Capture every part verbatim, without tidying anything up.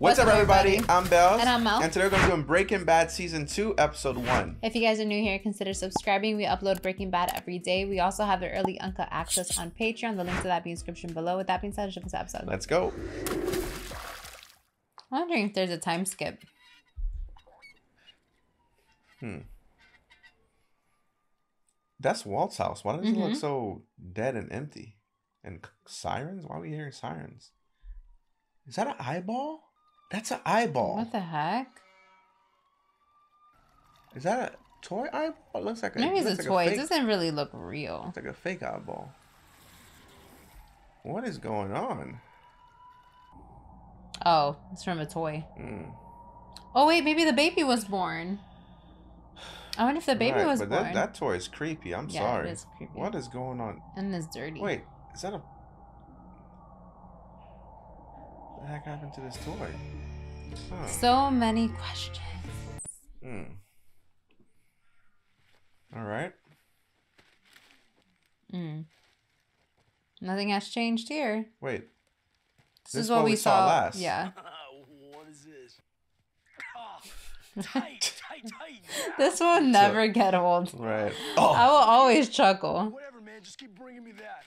What's, What's up, everybody? everybody? I'm Bells. And I'm Mel. And today we're going to be doing Breaking Bad Season two, Episode one. If you guys are new here, consider subscribing. We upload Breaking Bad every day. We also have the early uncut access on Patreon. The link to that be in the description below. With that being said, let's jump into the episode. Let's go. I'm wondering if there's a time skip. Hmm. That's Walt's house. Why does mm-hmm. it look so dead and empty? And sirens? Why are we hearing sirens? Is that an eyeball? That's an eyeball. What the heck? Is that a toy eyeball? It looks like a maybe it's a like toy. A fake, it doesn't really look real. It's like a fake eyeball. What is going on? Oh, it's from a toy. Mm. Oh wait, maybe the baby was born. I wonder if the baby right, was but born. That, that toy is creepy. I'm yeah, sorry. It is creepy. What is going on? And it's dirty. Wait, is that a? What the heck happened to this toy? Huh. So many questions. Hmm. All right. Hmm. Nothing has changed here. Wait. This, this is what we saw, saw last. Yeah. What is this? Oh, tight, tight, tight. This will never so, get old. Right. Oh. I will always chuckle. Whatever, man. Just keep bringing me that.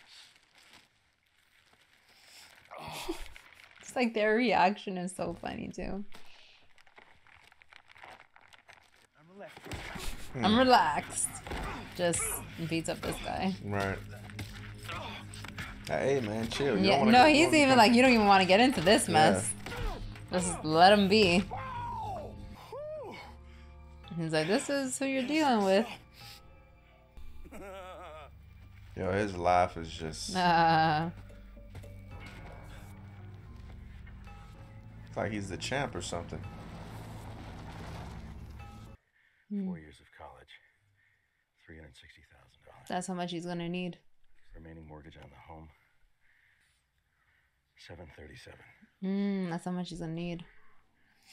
Oh. It's like their reaction is so funny too. I'm relaxed. Hmm. I'm relaxed. Just beats up this guy. Right. Hey man, chill. You yeah. Don't no, he's even like, you don't even want to get into this mess. Yeah. Just let him be. He's like, this is who you're dealing with. Yo, his laugh is just. Uh, Like he's the champ or something. Four years of college, three hundred sixty thousand dollars. That's how much he's gonna need. Remaining mortgage on the home, seven thirty-seven. Hmm, that's how much he's gonna need.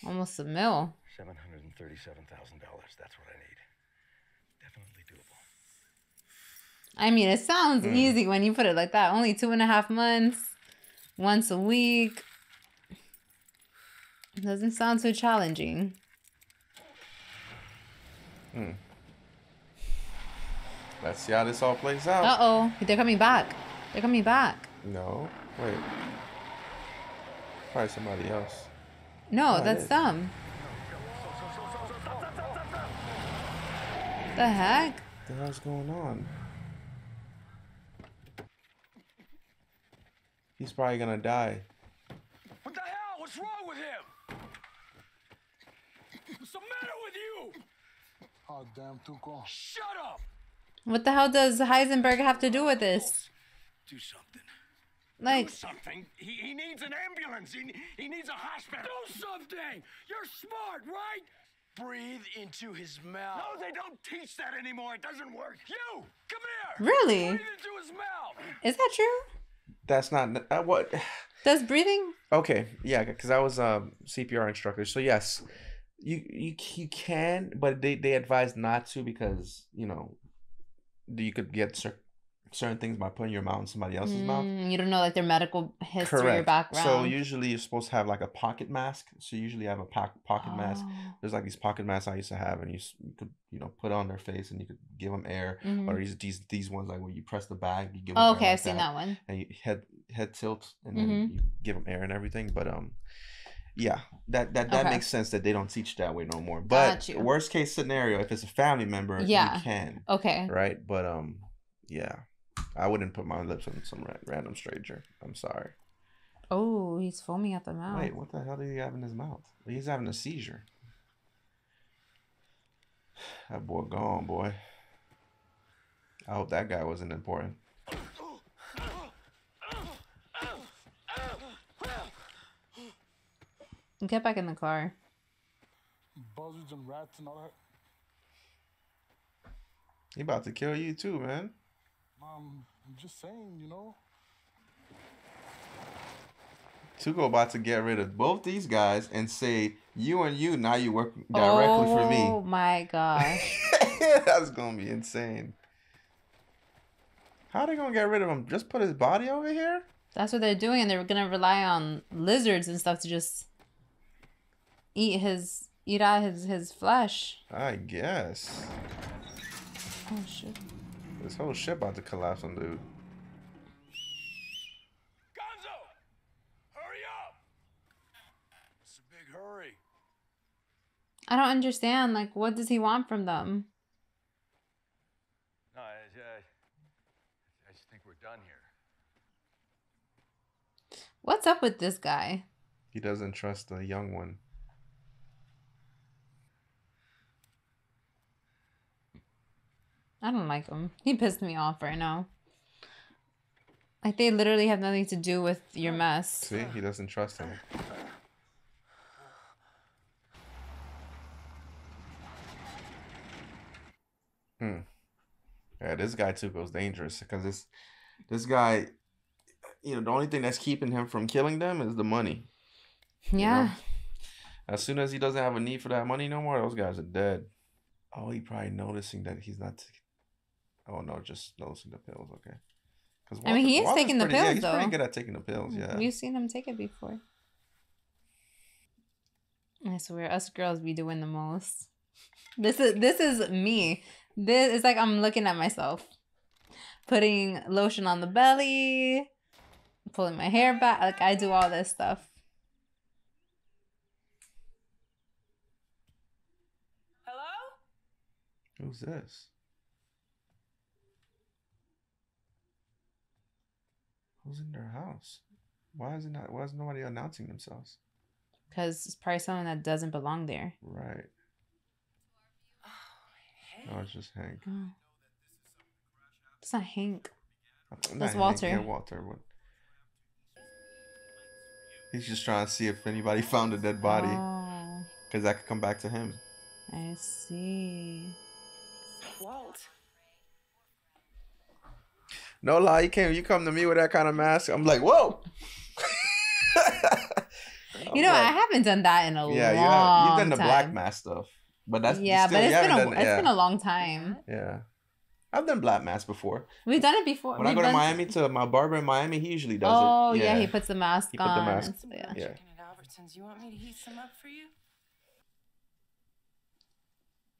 Almost a mil. Seven hundred and thirty-seven thousand dollars. That's what I need. Definitely doable. I mean, it sounds mm. easy when you put it like that. Only two and a half months, once a week. It doesn't sound so challenging. Hmm. Let's see how this all plays out. Uh-oh. They're coming back. They're coming back. No. Wait. Probably somebody else. No, oh, that's them. What the heck? What the hell's going on? He's probably gonna die. What the hell? What's wrong with him? What's the matter with you? Oh, damn, Tuco. Shut up! What the hell does Heisenberg have to do with this? Do something. Like... Do something? He, he needs an ambulance. He, he needs a hospital. Do something! You're smart, right? Breathe into his mouth. No, they don't teach that anymore. It doesn't work. You! Come here! Really? Breathe into his mouth! Is that true? That's not... Uh, what... Does breathing? Okay, yeah, because I was a um, C P R instructor, so yes, you you you can, but they they advise not to because you know you could get cer certain things by putting your mouth in somebody else's mm, mouth. You don't know like their medical history Correct. or background. So usually you're supposed to have like a pocket mask. So you usually have a po pocket oh. mask. There's like these pocket masks I used to have, and you, you could you know put on their face and you could give them air, mm-hmm. or these these these ones like where you press the bag, you give. Them oh, okay, like I've that, seen that one. And you had. Head tilt and then mm-hmm. you give them air and everything, but um yeah that that, that okay. makes sense that they don't teach that way no more, but worst case scenario if it's a family member yeah you can okay right but um yeah I wouldn't put my lips on some ra random stranger. I'm sorry. Oh, he's foaming at the mouth. Wait, what the hell do you have in his mouth? He's having a seizure. That boy gone, boy. I hope that guy wasn't important. Get back in the car. Buzzards and rats and all that. He about to kill you too, man. Um, I'm just saying, you know. Tuco about to get rid of both these guys and say, you and you, now you work directly oh, for me. Oh my gosh. That's going to be insane. How are they going to get rid of him? Just put his body over here? That's what they're doing. And they're going to rely on lizards and stuff to just... eat his eat out his his flesh. I guess. Oh shit! This whole shit about to collapse on dude. Gonzo, hurry up! It's a big hurry. I don't understand. Like, what does he want from them? No, I, I, I just think we're done here. What's up with this guy? He doesn't trust the young one. I don't like him. He pissed me off right now. Like, they literally have nothing to do with your mess. See? He doesn't trust him. Hmm. Yeah, this guy too goes dangerous because this, this guy... You know, the only thing that's keeping him from killing them is the money. Yeah. You know? As soon as he doesn't have a need for that money no more, those guys are dead. Oh, he probably noticing that he's not... Oh, no, just noticing the pills, okay. Walter, I mean, he is Walter's taking pretty, the pills, yeah, he's though. He's pretty good at taking the pills, yeah. You've seen him take it before. I swear, us girls be doing the most. This is, this is me. This is like I'm looking at myself. Putting lotion on the belly... Pulling my hair back, like I do all this stuff. Hello? Who's this? Who's in their house? Why is it not? Why is nobody announcing themselves? Because it's probably someone that doesn't belong there. Right. Oh, hey. No, it's just Hank. Oh. It's not Hank. That's not Walter. Hank, yeah, Walter. What? He's just trying to see if anybody found a dead body. Oh. Because that could come back to him. I see. Walt. No lie, you came, you come to me with that kind of mask. I'm like, whoa. You know, like, I haven't done that in a yeah, long time. Yeah, you've done the time. black mask stuff. But that's yeah, still, but it's, been a, done, it's yeah. been a long time. Yeah. I've done black mask before. We've done it before. When We've I go to Miami, to my barber in Miami, he usually does oh, it. Oh, yeah. yeah, he puts the mask he on. He put the mask. So, yeah. yeah. You want me to heat some up for you?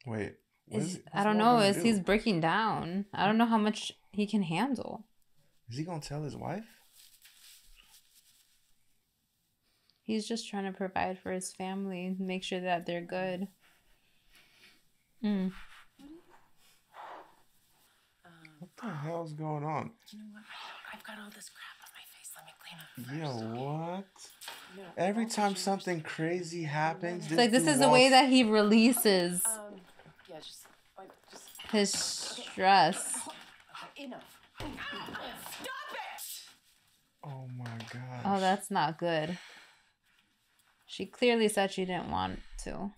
Wait. What is, I don't know. Is do? He's breaking down. I don't know how much he can handle. Is he going to tell his wife? He's just trying to provide for his family, make sure that they're good. Hmm. What the hell's going on? You know what? I've got all this crap on my face. Let me clean up first. Yeah, what? No, Every time something crazy happens, it's like this is the way that he releases um, yeah, just, like, just... his stress. Okay. Enough. Stop it! Oh my gosh. Oh, that's not good. She clearly said she didn't want to.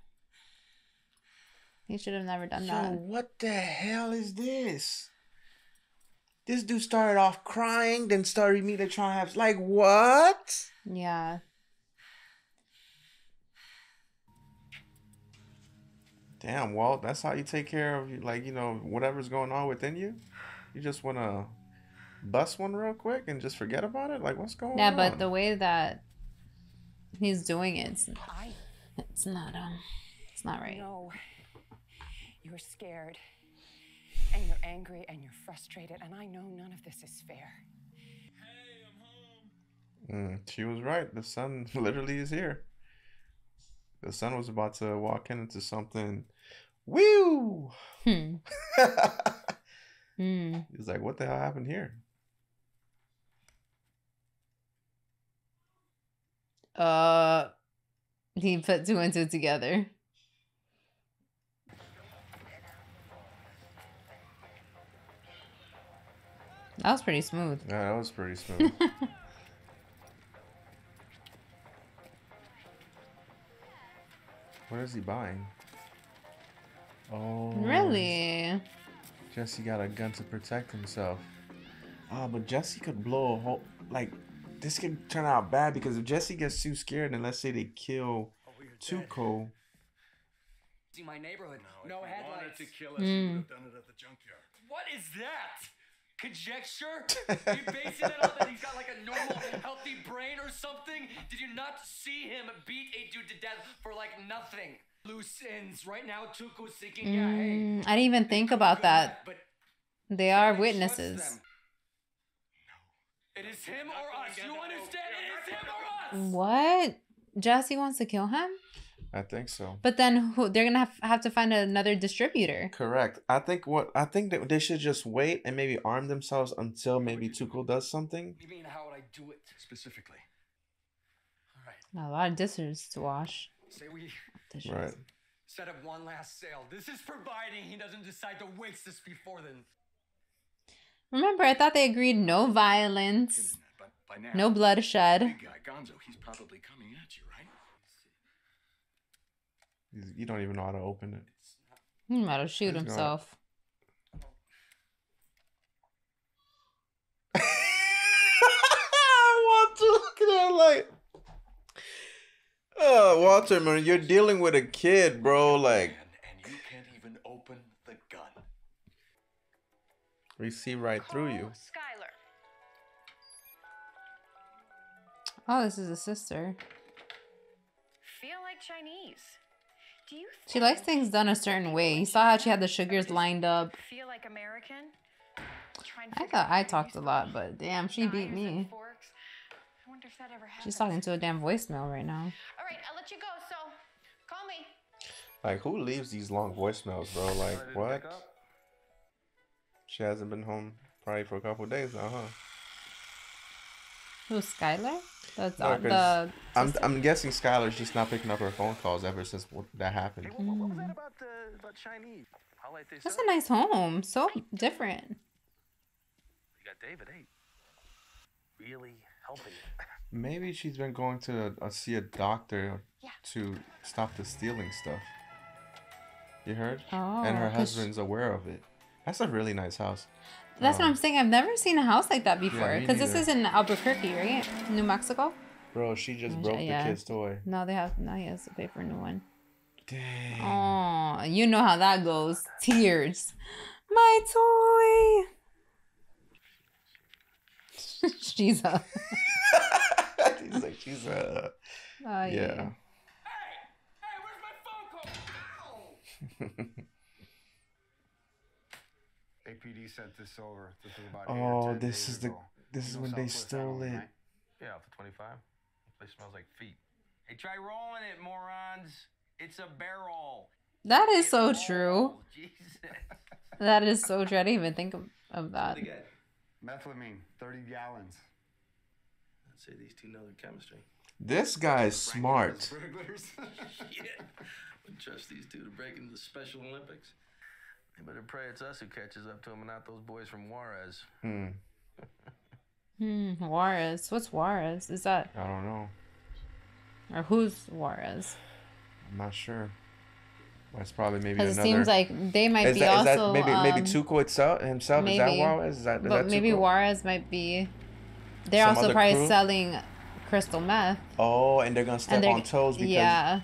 He should have never done Yo, that. What the hell is this? This dude started off crying, then started immediately trying to have... Like, what? Yeah. Damn, Walt, that's how you take care of, like, you know, whatever's going on within you? You just want to bust one real quick and just forget about it? Like, what's going yeah, on? Yeah, but the way that he's doing it, it's, it's not, um, it's not right. No, you're scared. And you're angry and you're frustrated, and I know none of this is fair. Hey, I'm home. Mm, she was right. The sun literally is here. The sun was about to walk into something. Woo! Hmm. mm. He's like, what the hell happened here? Uh, he put two and two together. That was pretty smooth. Yeah, that was pretty smooth. What is he buying? Oh. Really? Jesse got a gun to protect himself. Ah, oh, but Jesse could blow a whole... Like, this could turn out bad because if Jesse gets too scared, then let's say they kill oh, Tuco... Dead. See my neighborhood. No, no headlights. Wanted to kill us, mm. would have done it at the junkyard. What is that? conjecture? Are you basing it on that he's got like a normal, healthy brain or something? Did you not see him beat a dude to death for like nothing? Loose ends. Right now, Tuco's thinking, mm, yeah, hey. I didn't even think about that. But they are witnesses. It is him or us. You understand? It is him or us. What? Jesse wants to kill him? I think so. But then who, they're gonna have, have to find another distributor. Correct. I think what I think that they should just wait and maybe arm themselves until maybe Tuco does something. You mean how would I do it specifically? All right. A lot of dishes to wash. Say we dishes. Right. Set up one last sale. This is providing he doesn't decide to waste this before then. Remember, I thought they agreed no violence, by, by now, no bloodshed. Big guy, Gonzo, he's probably coming at you, right? You don't even know how to open it. He might have shoot He's himself. Gonna... I want to look at that like... Oh, Walter, man, you're dealing with a kid, bro. Like, and you can't even open the gun. We see right Call through you. Skylar. Oh, this is a sister. Feel like Chinese. She likes things done a certain way. You saw how she had the sugars lined up. Feel like American? I thought I talked a lot, but damn, she beat me. I wonder if that ever happened. She's talking to a damn voicemail right now. All right, I'll let you go. So, call me. Like, who leaves these long voicemails, bro? Like, what? She hasn't been home probably for a couple of days now, huh? Who's Skylar? That's no, on the I'm I'm guessing Skylar's just not picking up her phone calls ever since that happened. Hey, what, what was that about the about Chinese? I'll let this That's up. A nice home. So different. You got David, hey. Really helping. Maybe she's been going to a, a, see a doctor yeah. to stop the stealing stuff. You heard? Oh, and her husband's she... aware of it. That's a really nice house. That's um, what I'm saying. I've never seen a house like that before. Because yeah, this is in Albuquerque, right? New Mexico? Bro, she just broke yeah. the kid's toy. No, they have, no, he has to pay for a new one. Dang. Oh, you know how that goes. Tears. My toy. She's up. He's like, she's up. Uh, yeah. yeah. Hey, hey, where's my phone call? A P D sent this over. This was about oh, this is ago. the this you is when they stole it. Yeah, for twenty-five. The place smells like feet. Hey, try rolling it, morons. It's a barrel. That is so oh, true. Jesus. That is so true. I didn't even think of, of that. Methylamine, thirty gallons. I'd say these two know their chemistry. This guy is smart. Yeah. Wouldn't trust these two to break into the Special Olympics. They better pray it's us who catches up to him and not those boys from Juarez. Hmm. hmm. Juarez. What's Juarez? Is that... I don't know. Or who's Juarez? I'm not sure. That's probably maybe another... Because it seems like they might is be that, also... Is that maybe um, maybe Tuco itself, himself? Maybe. Is that Juarez? Is that, is but that maybe Juarez might be... They're Some also probably crew? selling crystal meth. Oh, and they're going to step on toes because yeah.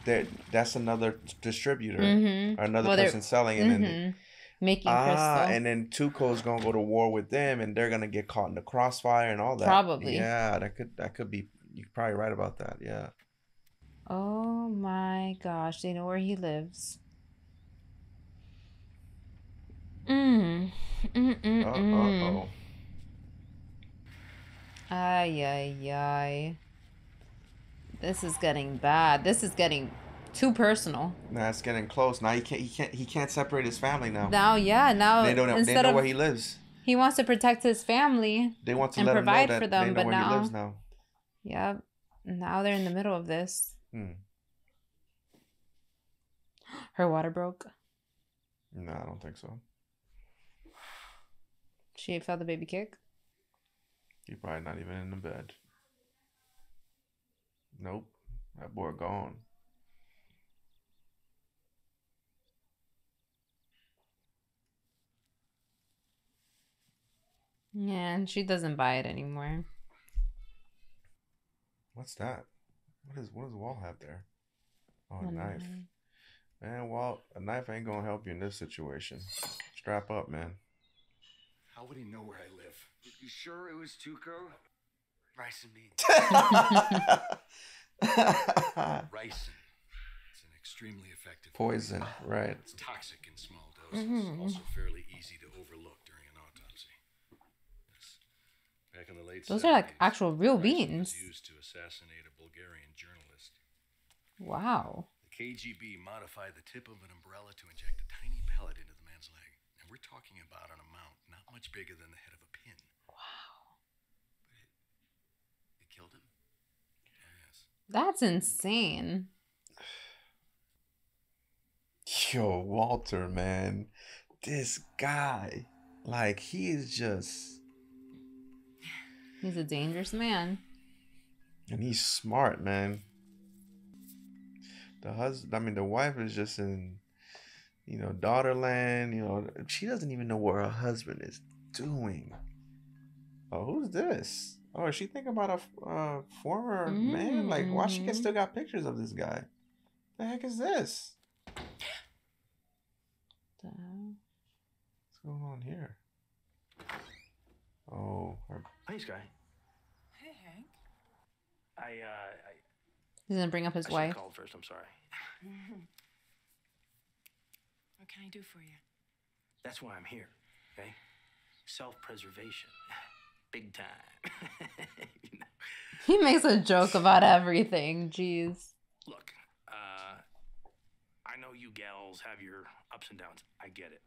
that's another distributor. Mm-hmm. Or another well, person selling it. Mm-hmm. And making ah, crystal. And then Tuco's gonna go to war with them and they're gonna get caught in the crossfire and all that. Probably. Yeah, that could that could be you're probably right about that, yeah. Oh my gosh, they know where he lives. Mm. Mm mm. Uh uh oh. Ay ay ay. This is getting bad. This is getting too personal. That's nah, getting close. Now he can't. He can't. He can't separate his family now. Now, yeah. Now they don't. They know of, where he lives. He wants to protect his family. They want to and let provide him know that for them, they know but where now, he lives now. Yeah. Now they're in the middle of this. Hmm. Her water broke. No, I don't think so. She felt the baby kick. He's probably not even in the bed. Nope. That boy gone. Yeah, and she doesn't buy it anymore. What's that? What is what does Walt have there? Oh, a knife. Man, Walt, a knife ain't gonna help you in this situation. Strap up, man. How would he know where I live? You sure it was Tuco? Rice and beans. Rice. It's an extremely effective poison, poison. Right? It's toxic in small doses. Mm-hmm. Also fairly easy to overlook during an autopsy. Back in the late Those seventies, are like actual real Rice beans. Used to assassinate a Bulgarian journalist. Wow. The K G B modified the tip of an umbrella to inject a tiny pellet into the man's leg. And we're talking about an amount not much bigger than the head of a pin. Wow. But it, it killed him? Oh, yes. That's insane. Yo, Walter, man. This guy. Like, he is just... He's a dangerous man. And he's smart, man. The husband, I mean, the wife is just in, you know, daughter land. You know, she doesn't even know what her husband is doing. Oh, who's this? Oh, is she thinking about a uh, former mm-hmm. man? Like, why she can still got pictures of this guy? The heck is this? The hell? What's going on here? Oh, her. Nice guy. Hey, Hank. I, uh, I. He's gonna bring up his I wife. I called first. I'm sorry. What can I do for you? That's why I'm here. Okay. Self-preservation, big time. You know? He makes a joke about everything. Jeez. Look, uh, I know you gals have your ups and downs. I get it.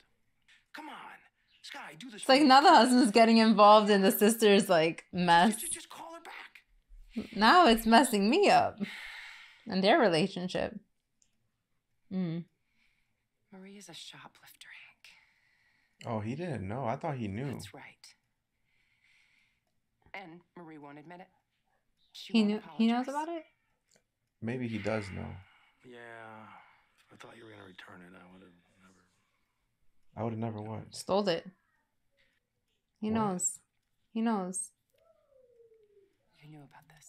Come on, Sky, do this. It's like now the husband's getting involved in the sister's like mess. Just, just call her back. Now it's messing me up. And their relationship. Mm. Marie is a shoplifter, Hank. Oh, he didn't know. I thought he knew. That's right. And Marie won't admit it. She he knew. Apologize. He knows about it. Maybe he does know. Yeah. If I thought you were gonna return it, I would have never. I would have never what? Stole it. He what? knows. He knows. You knew about this.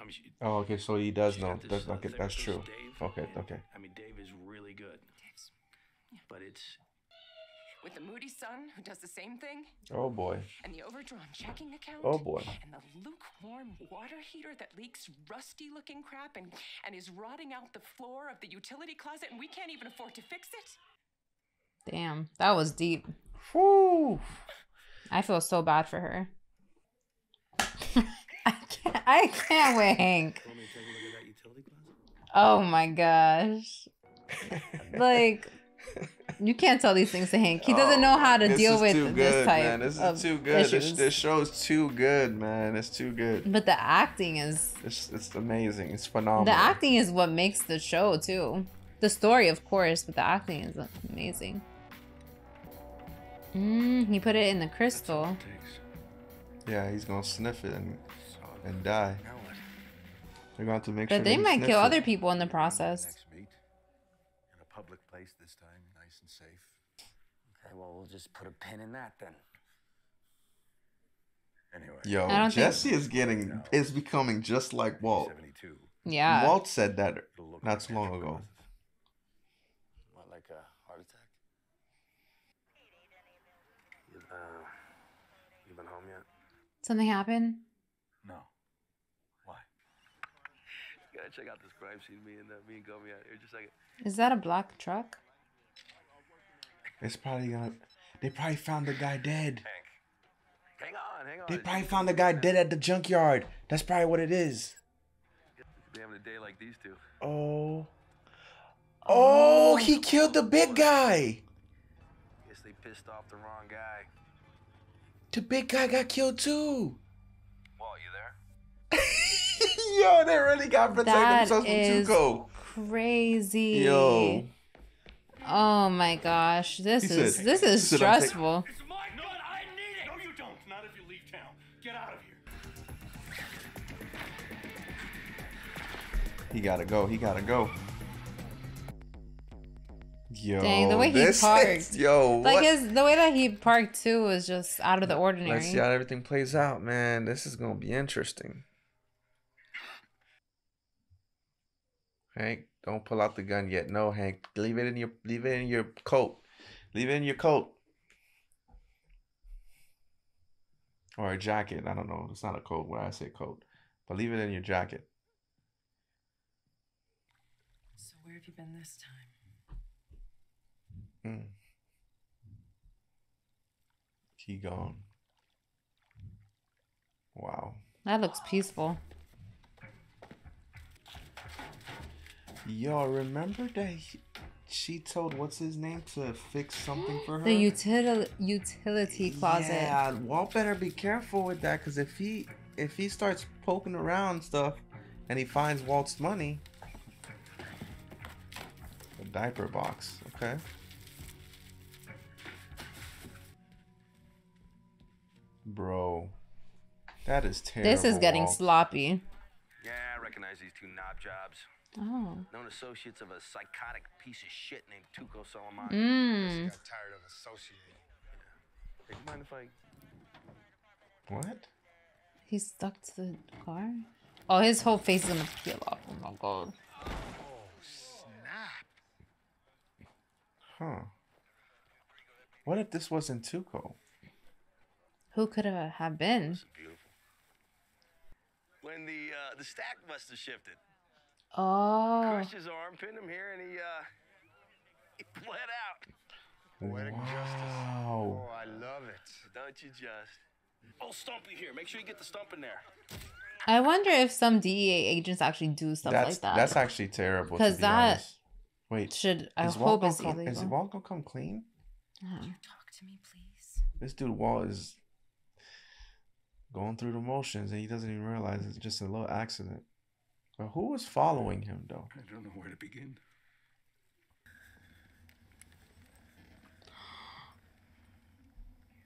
I mean, she, oh, okay. So he does know. This, that's, okay, that's true. Dave, okay, and, okay. I mean, Dave is really good. Dave's, yeah. But it's with the moody son who does the same thing. Oh boy. And the overdrawn checking account. Oh boy. And the lukewarm water heater that leaks rusty-looking crap and and is rotting out the floor of the utility closet, and we can't even afford to fix it. Damn, that was deep. Whew. I feel so bad for her. I can't wait, Hank. Let me take a look at that utility closet. Oh my gosh. Like, you can't tell these things to Hank. He doesn't oh, know how to deal with good, this type man. This is of too good. This, this show's too good, man. It's too good. But the acting is... It's, it's amazing. It's phenomenal. The acting is what makes the show, too. The story, of course, but the acting is amazing. Mm, he put it in the crystal. Yeah, he's gonna sniff it and... and die. They're going to make but sure they, they might kill it. Other people in the process. Next meet in a public place this time, nice and safe. Okay, well, we'll just put a pin in that then. Anyway, yo, Jesse think... is getting no. is becoming just like Walt. seventy-two. Yeah, Walt said that not too long ago. What, like a heart attack? You've, uh, you been home yet? Something happened? Check out this crime scene me and uh, me and Gomi out here just like a... Is that a black truck? It's probably gonna they probably found the guy dead. Hank. Hang on, hang on. They probably found the guy dead at the junkyard. That's probably what it is. They having a day like these two. Oh. Oh, he killed the big guy. Guess they pissed off the wrong guy. The big guy got killed too. Walt, you there? Yo, they really got to protect that themselves is from Tuco. Crazy. Yo. Oh my gosh, this he is said, this is stressful. It's mine. No, I need it. No, you don't. Not if you leave town. Get out of here. He gotta go. He gotta go. Yo, dang, the way he parked. Is, yo, like what? his the way that he parked too was just out of the ordinary. Let's see how everything plays out, man. This is gonna be interesting. Hank, don't pull out the gun yet. No, Hank, leave it in your leave it in your coat. Leave it in your coat. or a jacket. I don't know. It's not a coat when I say coat, but leave it in your jacket. So where have you been this time? Mm. He gone. Wow. That looks peaceful. Yo, remember that he, she told what's his name to fix something for her? The util utility closet. Yeah, Walt better be careful with that, because if he if he starts poking around stuff and he finds Walt's money. The diaper box, okay. Bro, that is terrible. This is getting Walt. Sloppy. Yeah, I recognize these two knob jobs. Oh. Known associates of a psychotic piece of shit named Tuco Salamanca. Mm. I got tired of associating. Hey, you mind if I... What? He's stuck to the car? Oh, his whole face is gonna peel off. Oh my god. Oh, snap. Huh. What if this wasn't Tuco? Who could it have been? This is beautiful. When the, uh, the stack must have shifted. Oh. Crushed his arm, pinned him here, and he, uh, he bled out. Poetic wow. Justice. Oh, I love it. Don't you just. Oh, Stumpy here. Make sure you get the stump in there. I wonder if some D E A agents actually do stuff that's, like that. That's actually terrible. Because that. Honest. Wait. Should, I is hope it's illegal. Is Walt gonna come clean? Uh-huh. Can you talk to me, please? This dude, Walt, is going through the motions, and he doesn't even realize it's just a little accident. But who was following him, though? I don't know where to begin.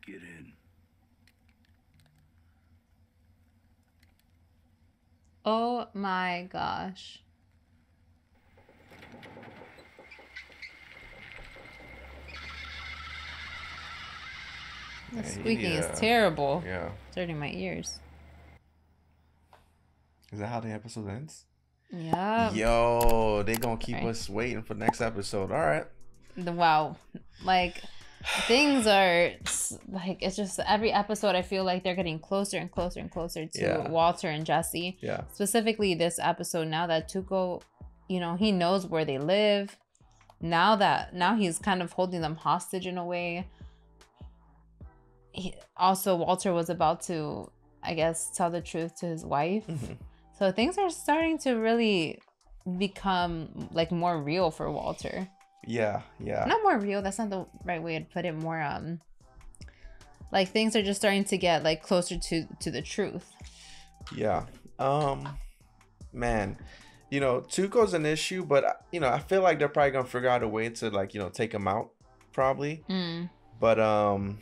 Get in. Oh my gosh. The squeaking yeah. is terrible. Yeah. It's hurting my ears. Is that how the episode ends? Yeah. Yo, they gonna keep right. us waiting for next episode. All right. Wow. Like, things are, like, it's just every episode I feel like they're getting closer and closer and closer to yeah. Walter and Jesse. Yeah. Specifically this episode, now that Tuco, you know, he knows where they live. Now that, now he's kind of holding them hostage in a way. He, also, Walter was about to, I guess, tell the truth to his wife. Mm-hmm. So things are starting to really become like more real for Walter. Yeah, yeah. Not more real. That's not the right way to put it. More um, like things are just starting to get like closer to to the truth. Yeah. Um, man, you know, Tuco's an issue, but you know, I feel like they're probably gonna figure out a way to like you know take him out, probably. Mm. But um.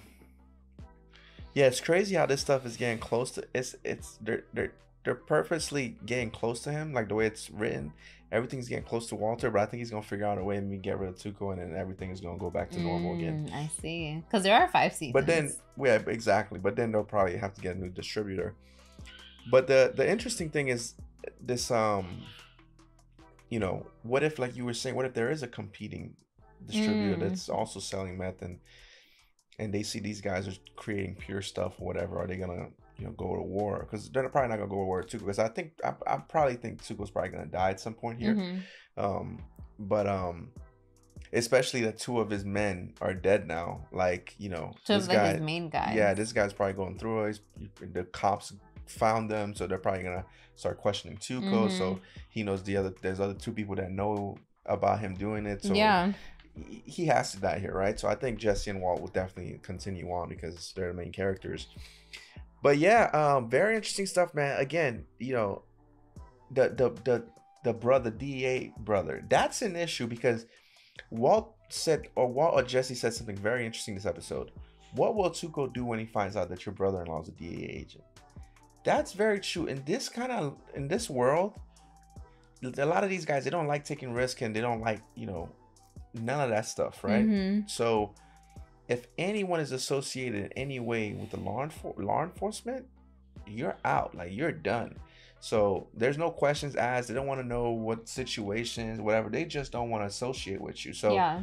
Yeah, it's crazy how this stuff is getting close to it's it's they're they're they're purposely getting close to him, like the way it's written. Everything's getting close to Walter, but I think he's gonna figure out a way and we get rid of Tuco, and then everything is gonna go back to normal mm, again. I see, because there are five seasons. But then, yeah, exactly. But then they'll probably have to get a new distributor. But the the interesting thing is this, um, you know, what if, like you were saying, what if there is a competing distributor mm. that's also selling meth and. And they see these guys are creating pure stuff, or whatever. Are they gonna, you know, go to war? Because they're probably not gonna go to war with Tuco. Because I think I, I probably think Tuco's probably gonna die at some point here. Mm-hmm. Um, but um, especially that two of his men are dead now. Like you know, two this of guy, like his main guy. Yeah, this guy's probably going through it. The cops found them, so they're probably gonna start questioning Tuco. Mm-hmm. So he knows the other. There's other two people that know about him doing it. So yeah. He has to die here, right? So I think Jesse and Walt will definitely continue on because they're the main characters. But yeah, um, very interesting stuff, man. Again, you know, the the the the brother, D E A brother, that's an issue because Walt said, or Walt or Jesse said something very interesting this episode. What will Tuco do when he finds out that your brother-in-law is a D E A agent? That's very true. In this kind of in this world, a lot of these guys, they don't like taking risks and they don't like, you know. None of that stuff, right? Mm-hmm. So if anyone is associated in any way with the law, enfor law enforcement, you're out, like you're done. So there's no questions asked. They don't want to know what situations, whatever. They just don't want to associate with you. So yeah.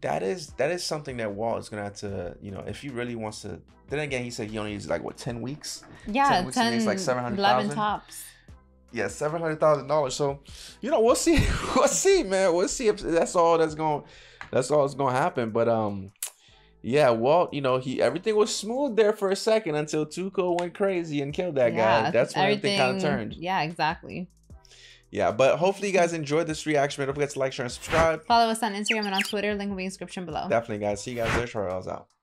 that is that is something that Walt is gonna have to, you know, if he really wants to. Then again, he said he only needs like what, ten weeks. Yeah, ten, weeks, ten makes like seven hundred thousand. Eleven tops. Yeah, seven hundred thousand dollars. So, you know, we'll see, we'll see, man, we'll see if that's all that's going, that's all that's gonna happen. But um, yeah, Walt, you know, he everything was smooth there for a second until Tuco went crazy and killed that yeah, guy. That's when everything, everything kind of turned. Yeah, exactly. Yeah, but hopefully you guys enjoyed this reaction. Don't forget to like, share, and subscribe. Follow us on Instagram and on Twitter. Link will be in the description below. Definitely, guys. See you guys there. Juarez out.